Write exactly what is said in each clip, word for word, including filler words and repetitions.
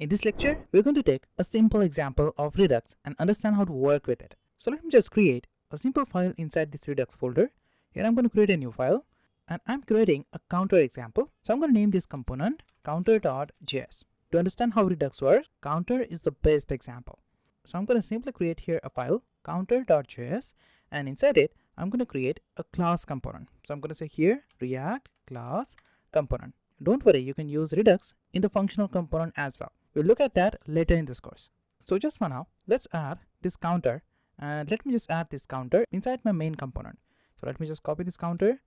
In this lecture, we're going to take a simple example of Redux and understand how to work with it. So let me just create a simple file inside this Redux folder. Here I'm going to create a new file and I'm creating a counter example. So I'm going to name this component counter.js. To understand how Redux works, counter is the best example. So I'm going to simply create here a file counter.js, and inside it, I'm going to create a class component. So I'm going to say here React class component. Don't worry, you can use Redux in the functional component as well. We'll look at that later in this course. So just for now, let's add this counter, and let me just add this counter inside my main component. So let me just copy this counter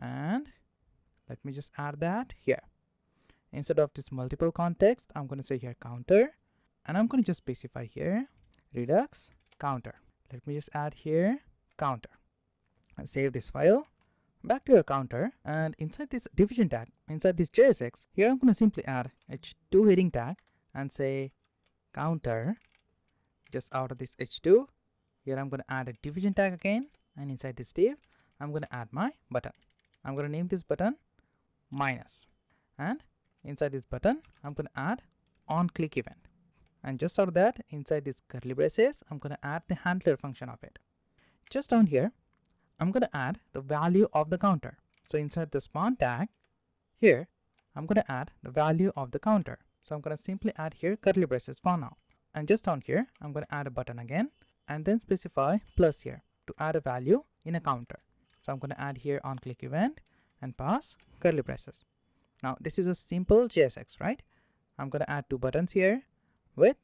and let me just add that here. Instead of this multiple context, I'm going to say here counter, and I'm going to just specify here Redux counter. Let me just add here counter. And save this file. Back to your counter, and inside this division tag, inside this J S X, here I'm going to simply add H two heading tag and say counter. Just out of this H two, here I'm going to add a division tag again, and inside this div, I'm going to add my button. I'm going to name this button minus, and inside this button, I'm going to add on click event. And just out of that, inside this curly braces, I'm going to add the handler function of it. Just down here, I'm going to add the value of the counter. So inside the spawn tag, here, I'm going to add the value of the counter. So I'm going to simply add here curly braces for now. And just down here, I'm going to add a button again, and then specify plus here to add a value in a counter. So I'm going to add here on click event and pass curly braces. Now this is a simple J S X, right? I'm going to add two buttons here with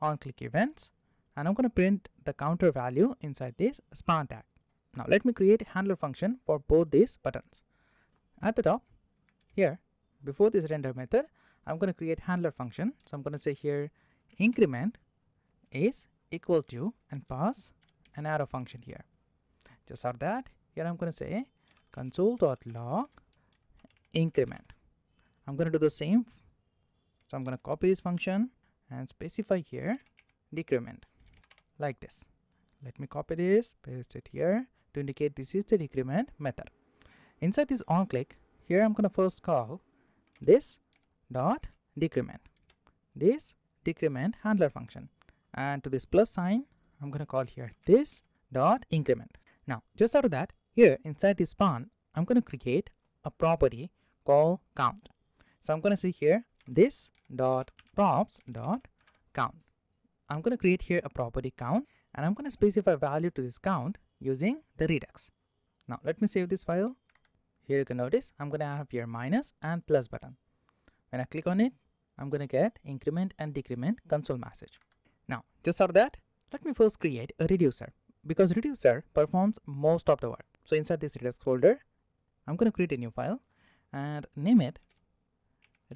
on click events, and I'm going to print the counter value inside this spawn tag. Now let me create a handler function for both these buttons. At the top here, before this render method, I'm going to create handler function. So I'm going to say here increment is equal to and pass an arrow function here. Just for that, here I'm going to say console.log increment. I'm going to do the same. So I'm going to copy this function and specify here decrement like this. Let me copy this, paste it here to indicate this is the decrement method. Inside this on click, here I'm going to first call this dot decrement, this decrement handler function, and to this plus sign, I'm going to call here this dot increment. Now just out of that, here inside this spawn, I'm going to create a property called count. So I'm going to say here this dot props dot count. I'm going to create here a property count, and I'm going to specify value to this count using the Redux. Now let me save this file. Here you can notice I'm going to have here minus and plus button. When I click on it, I'm going to get increment and decrement console message. Now just out of that, let me first create a reducer, because reducer performs most of the work. So inside this Redux folder, I'm going to create a new file and name it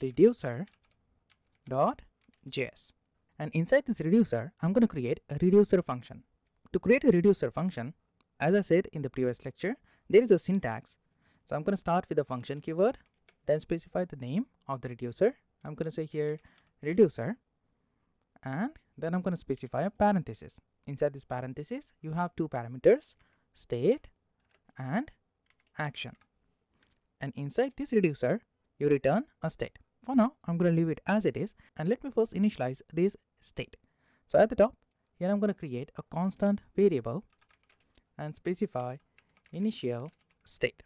reducer.js. And inside this reducer, I'm going to create a reducer function. To create a reducer function, as I said in the previous lecture, there is a syntax. So I'm going to start with the function keyword, then specify the name of the reducer. I'm going to say here reducer, and then I'm going to specify a parenthesis. Inside this parenthesis, you have two parameters, state and action. And inside this reducer, you return a state. For now, I'm going to leave it as it is, and let me first initialize this state. So at the top, here I'm going to create a constant variable and specify initial state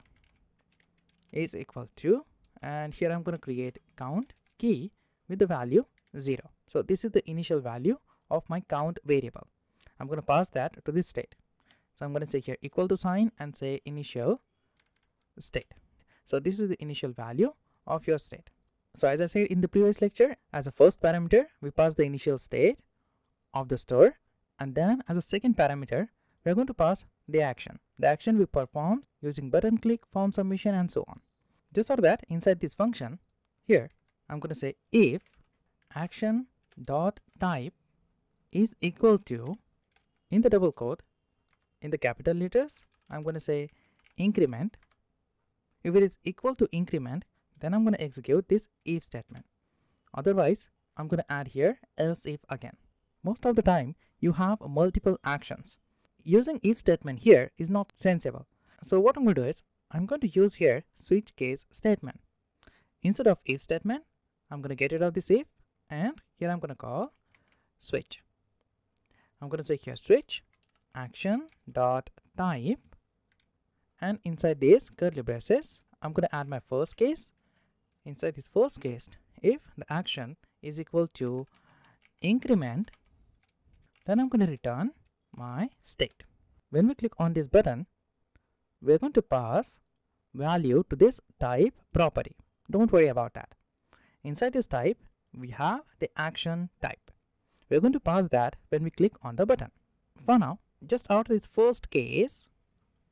is equal to, and here I'm going to create count key with the value zero. So this is the initial value of my count variable. I'm going to pass that to this state. So I'm going to say here equal to sign and say initial state. So this is the initial value of your state. So as I said in the previous lecture, as a first parameter, we pass the initial state of the store, and then as a second parameter, we are going to pass the action. The action we perform using button click, form submission, and so on. Just for that, inside this function, here I'm going to say if action dot type is equal to, in the double quote, in the capital letters, I'm going to say increment. If it is equal to increment, then I'm going to execute this if statement. Otherwise, I'm going to add here else if again. Most of the time, you have multiple actions. Using if statement here is not sensible. So what I'm going to do is, I'm going to use here switch case statement. Instead of if statement, I'm going to get rid of this if and here I'm going to call switch. I'm going to say here switch action dot type, and inside this curly braces I'm going to add my first case. Inside this first case, if the action is equal to increment, then I'm going to return my state. When we click on this button, we're going to pass value to this type property. Don't worry about that. Inside this type, we have the action type. We're going to pass that when we click on the button. For now, just out of this first case,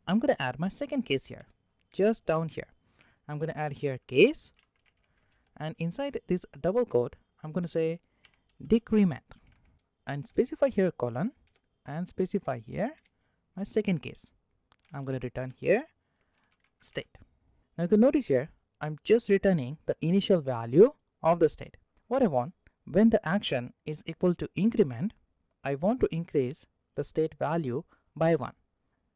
I'm going to add my second case here, just down here. I'm going to add here case, and inside this double quote, I'm going to say decrement, and specify here colon, and specify here my second case. I'm going to return here state. Now you can notice here, I'm just returning the initial value of the state. What I want, when the action is equal to increment, I want to increase the state value by one.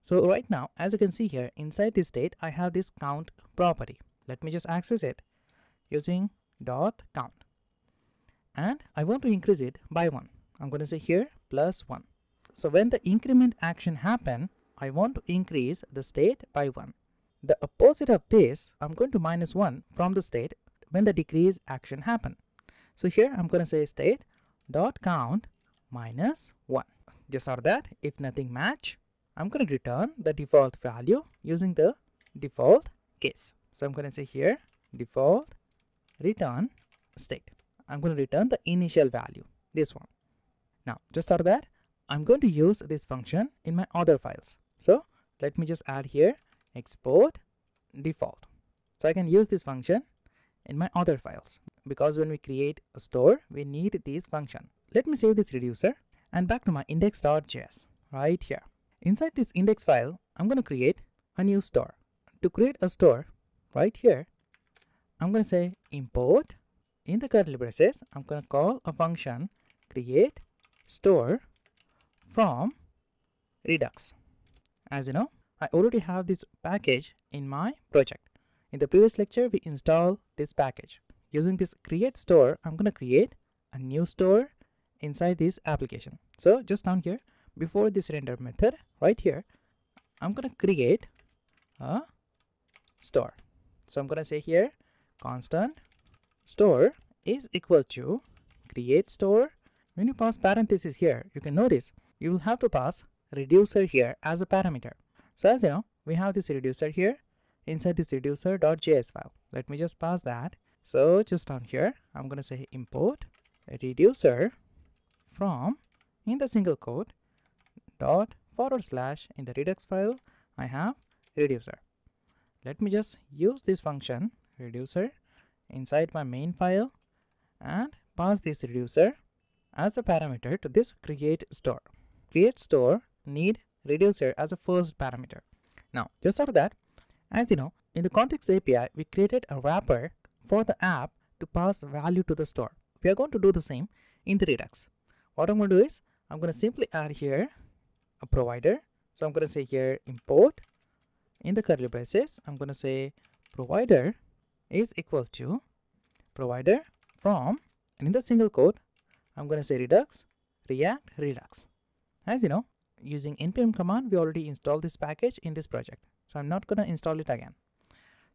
So right now, as you can see here, inside this state, I have this count property. Let me just access it using dot count, and I want to increase it by one. I'm going to say here plus one. So when the increment action happen, I want to increase the state by one. The opposite of this, I'm going to minus one from the state when the decrease action happen. So here I'm going to say state dot count minus one. Just out of that, if nothing match, I'm going to return the default value using the default case. So I'm going to say here default return state. I'm going to return the initial value, this one. Now just out of that, I'm going to use this function in my other files. So let me just add here export default, so I can use this function in my other files, because when we create a store, we need this function. Let me save this reducer and back to my index.js right here. Inside this index file, I'm going to create a new store. To create a store right here, I'm going to say import, in the curly braces I'm going to call a function create store from Redux. As you know, I already have this package in my project. In the previous lecture, we installed this package. Using this create store, I'm going to create a new store inside this application. So just down here, before this render method right here, I'm going to create a store. So I'm going to say here constant store is equal to create store. When you pass parentheses here, you can notice you will have to pass reducer here as a parameter. So as you know, we have this reducer here inside this reducer.js file. Let me just pass that. So just down here, I'm going to say import reducer from, in the single quote, dot forward slash, in the Redux file, I have reducer. Let me just use this function reducer inside my main file and pass this reducer as a parameter to this create store. Create store need reducer as a first parameter. Now just after that, as you know, in the context A P I, we created a wrapper for the app to pass value to the store. We are going to do the same in the Redux. What I'm going to do is, I'm going to simply add here a provider. So I'm going to say here import, in the curly braces I'm going to say provider is equal to provider from, and in the single quote I'm going to say Redux React Redux. As you know, using npm command, we already installed this package in this project, so I'm not going to install it again.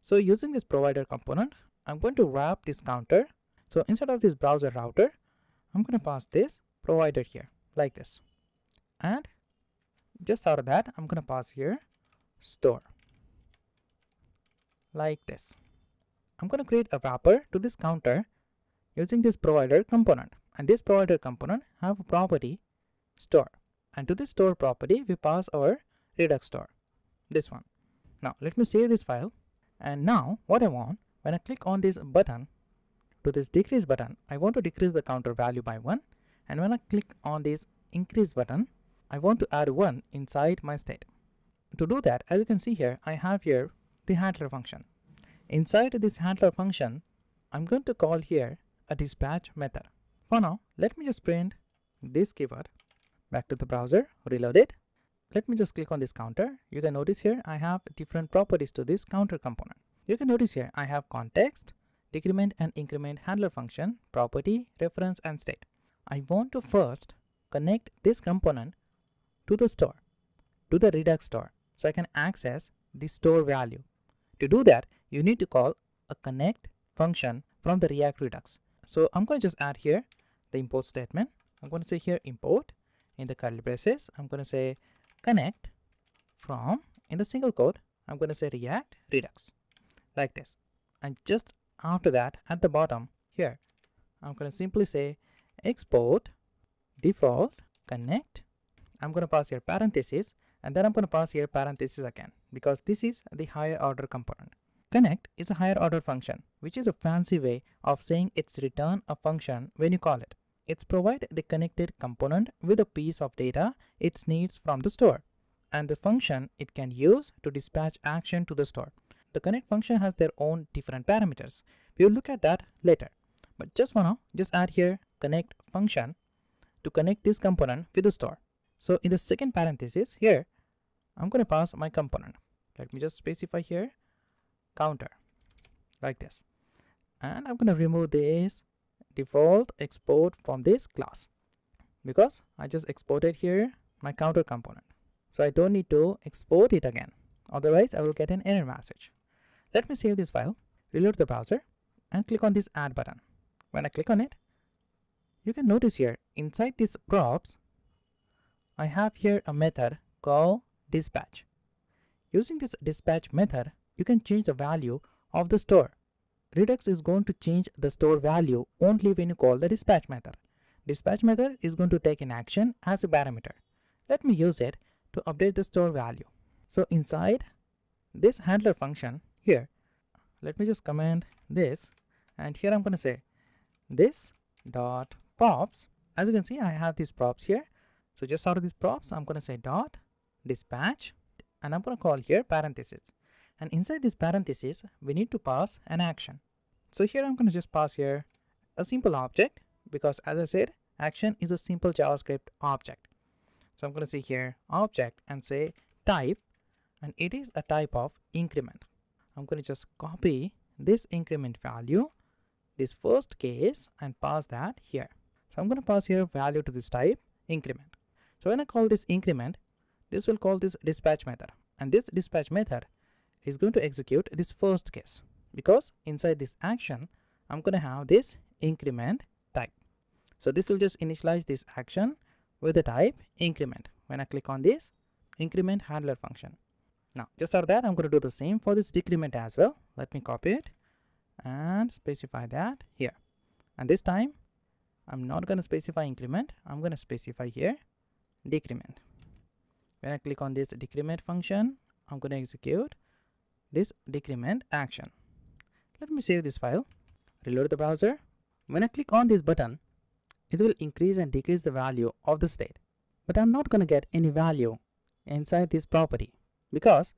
So using this provider component, I'm going to wrap this counter. So instead of this browser router, I'm going to pass this provider here like this, and just out of that, I'm going to pass here store like this. I'm going to create a wrapper to this counter using this provider component, and this provider component have a property store, and to this store property we pass our Redux store, this one. Now let me save this file, and now what I want, when I click on this button, to this decrease button, I want to decrease the counter value by one, and when I click on this increase button, I want to add one inside my state. To do that, as you can see here, I have here the handler function. Inside this handler function, I'm going to call here a dispatch method. For now, let me just print this keyword. Back to the browser, reload it. Let me just click on this counter. You can notice here I have different properties to this counter component. You can notice here I have context, decrement and increment handler function, property, reference, and state. I want to first connect this component to the store, to the Redux store, so I can access the store value. To do that, you need to call a connect function from the React Redux. So I'm going to just add here the import statement. I'm going to say here import in the curly braces. I'm going to say connect from, in the single quote, I'm going to say React Redux, like this. And just after that, at the bottom here, I'm going to simply say export default connect. I'm going to pass here parentheses, and then I'm going to pass here parentheses again, because this is the higher order component. Connect is a higher order function, which is a fancy way of saying it's return a function when you call it. It's provide the connected component with a piece of data it needs from the store, and the function it can use to dispatch action to the store. The connect function has their own different parameters. We will look at that later. But just for now, just add here connect function to connect this component with the store. So in the second parenthesis here, I'm going to pass my component. Let me just specify here counter, like this. And I'm going to remove this default export from this class, because I just exported here my counter component. So I don't need to export it again. Otherwise, I will get an error message. Let me save this file, reload the browser, and click on this add button. When I click on it, you can notice here inside this props, I have here a method called dispatch. Using this dispatch method, you can change the value of the store. Redux is going to change the store value only when you call the dispatch method. Dispatch method is going to take an action as a parameter. Let me use it to update the store value. So inside this handler function here, let me just command this, and here I'm going to say this dot props. As you can see, I have these props here. So just out of these props, I'm going to say dot dispatch, and I'm going to call here parentheses. And inside this parentheses, we need to pass an action. So here I'm going to just pass here a simple object, because as I said, action is a simple JavaScript object. So I'm going to say here object and say type, and it is a type of increment. I'm going to just copy this increment value, this first case, and pass that here. So I'm going to pass here value to this type increment. So when I call this increment, this will call this dispatch method, and this dispatch method is going to execute this first case, because inside this action, I'm going to have this increment type. So this will just initialize this action with the type increment when I click on this increment handler function. Now, just out of that, I'm going to do the same for this decrement as well. Let me copy it and specify that here. And this time, I'm not going to specify increment. I'm going to specify here decrement. When I click on this decrement function, I'm going to execute this decrement action. Let me save this file, reload the browser. When I click on this button, it will increase and decrease the value of the state. But I'm not going to get any value inside this property, because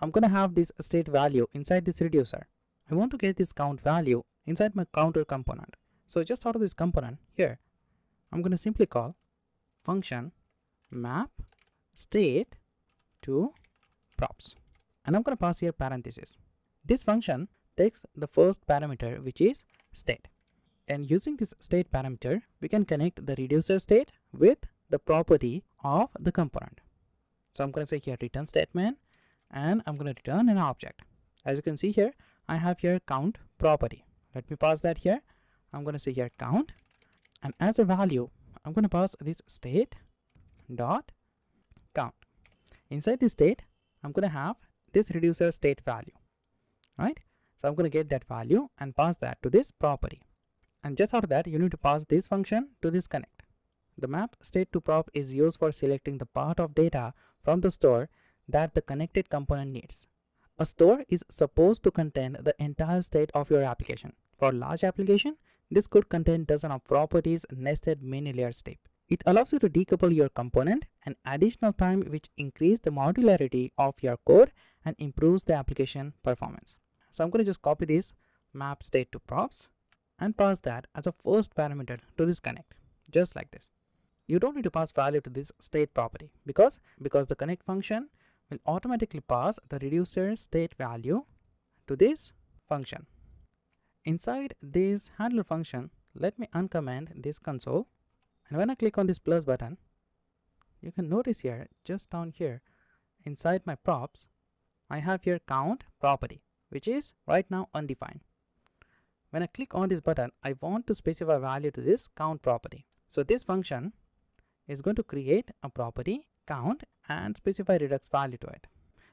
I'm going to have this state value inside this reducer. I want to get this count value inside my counter component. So just out of this component here, I'm going to simply call function map state to props, and I'm going to pass here parentheses. This function takes the first parameter, which is state, and using this state parameter, we can connect the reducer state with the property of the component. So I'm going to say here return statement, and I'm going to return an object. As you can see here, I have here count property. Let me pass that here. I'm going to say here count, and as a value, I'm going to pass this state dot count. Inside this state, I'm going to have this reducer state value, right? So I'm going to get that value and pass that to this property. And just out of that, you need to pass this function to this connect. The map state to prop is used for selecting the part of data from the store that the connected component needs. A store is supposed to contain the entire state of your application. For large application, this could contain dozens of properties nested many layers deep. It allows you to decouple your component, an additional time which increases the modularity of your code and improves the application performance. So I'm going to just copy this map state to props and pass that as a first parameter to this connect, just like this. You don't need to pass value to this state property, because because the connect function will automatically pass the reducer state value to this function. Inside this handler function, let me uncomment this console, and when I click on this plus button, you can notice here, just down here inside my props, I have here count property, which is right now undefined. When I click on this button, I want to specify value to this count property. So this function is going to create a property count and specify Redux value to it.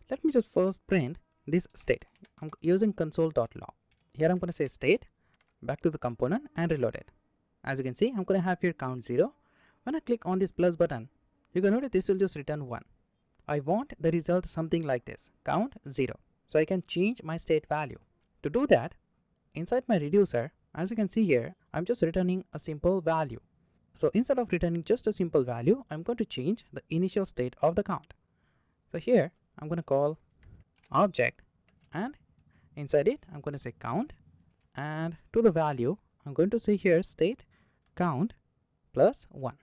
Let me just first print this state. I'm using console.log. Here I'm going to say state, back to the component and reload it. As you can see, I'm going to have here count zero. When I click on this plus button, you can notice this will just return one. I want the result something like this, count zero. So I can change my state value. To do that, inside my reducer, as you can see here, I'm just returning a simple value. So instead of returning just a simple value, I'm going to change the initial state of the count. So here, I'm going to call object, and inside it, I'm going to say count, and to the value, I'm going to say here state count plus one.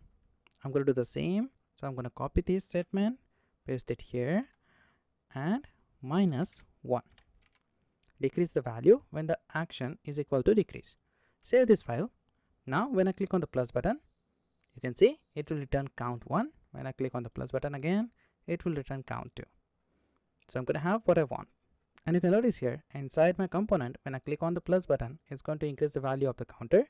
I'm going to do the same. So I'm going to copy this statement, paste it here, and minus one. Decrease the value when the action is equal to decrease. Save this file. Now when I click on the plus button, you can see it will return count one. When I click on the plus button again, it will return count two. So I'm going to have what I want. And you can notice here, inside my component, when I click on the plus button, it's going to increase the value of the counter.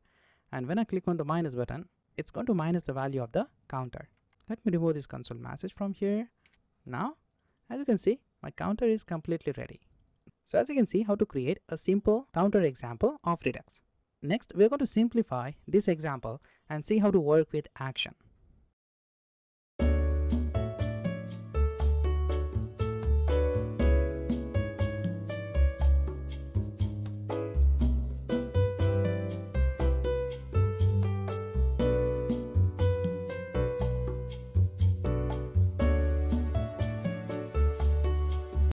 And when I click on the minus button, it's going to minus the value of the counter. Let me remove this console message from here. Now, as you can see, my counter is completely ready. So as you can see, how to create a simple counter example of Redux. Next, we're going to simplify this example and see how to work with action.